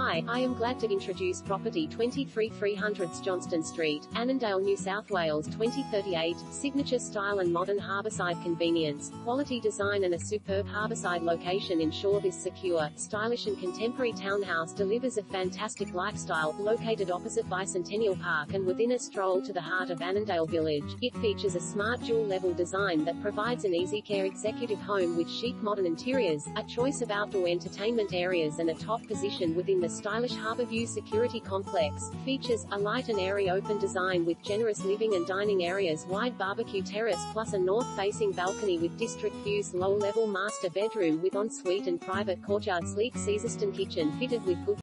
Hi, I am glad to introduce property 23300 Johnston Street, Annandale, New South Wales 2038, signature style and modern harborside convenience, quality design and a superb harborside location ensure this secure, stylish and contemporary townhouse delivers a fantastic lifestyle, located opposite Bicentennial Park and within a stroll to the heart of Annandale Village. It features a smart dual-level design that provides an easy-care executive home with chic modern interiors, a choice of outdoor entertainment areas and a top position within the stylish Harborview security complex. Features, a light and airy open design with generous living and dining areas, wide barbecue terrace plus a north-facing balcony with district views, low-level master bedroom with ensuite and private courtyard, sleek Caesarstone kitchen fitted with good